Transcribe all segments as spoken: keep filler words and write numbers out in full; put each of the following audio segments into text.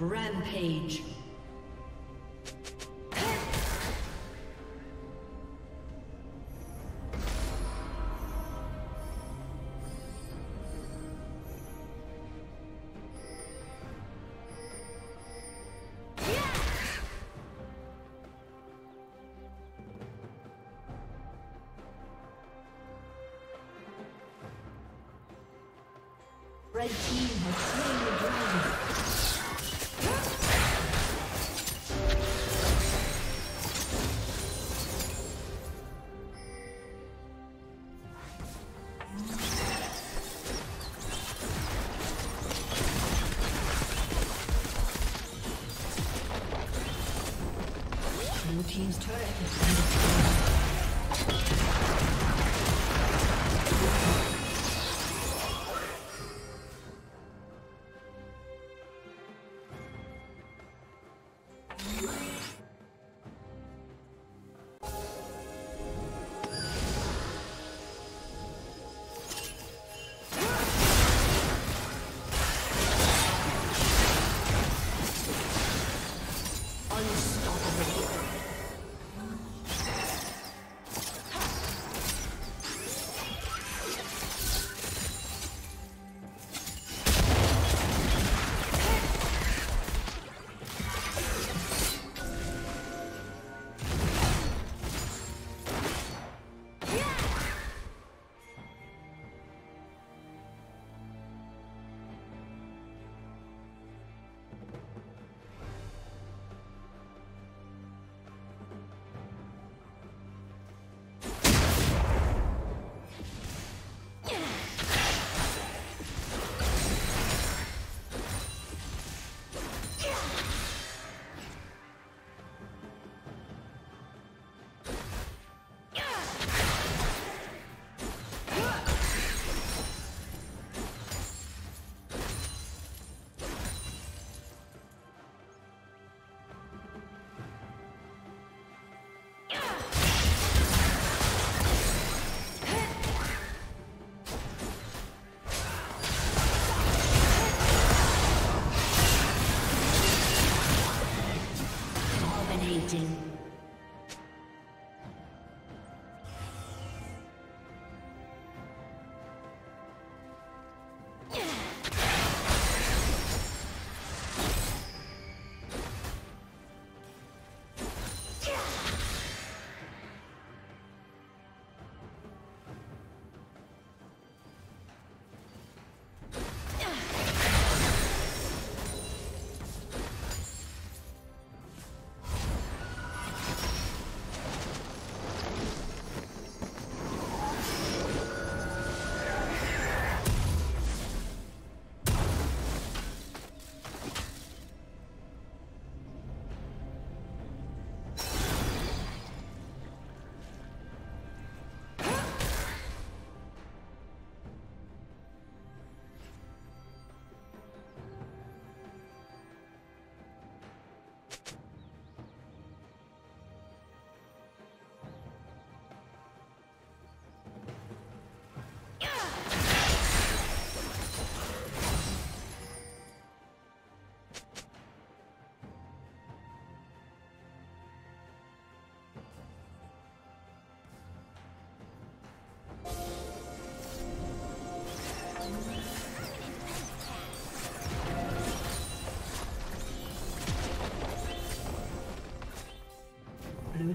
Rampage. Red team has slain the dragon. Blue team's turret has been destroyed. Blue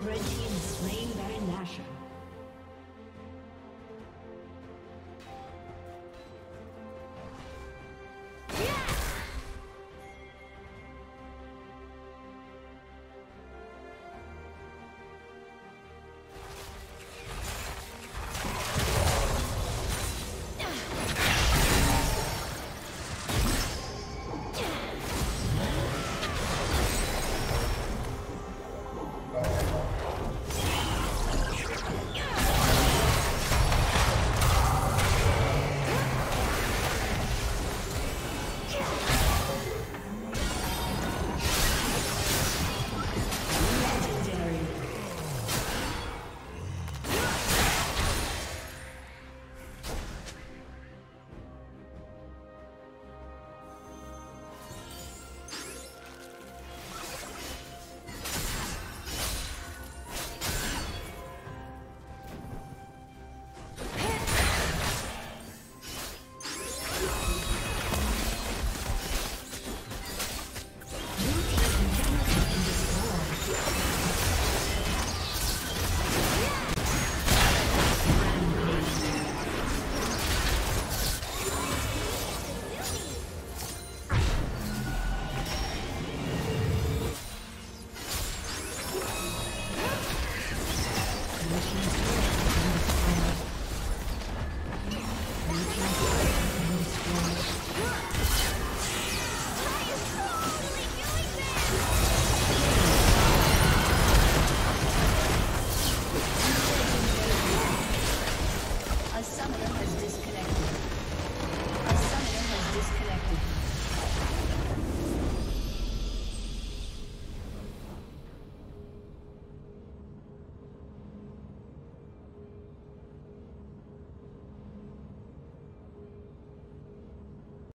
Red team has slain Baron Nashor.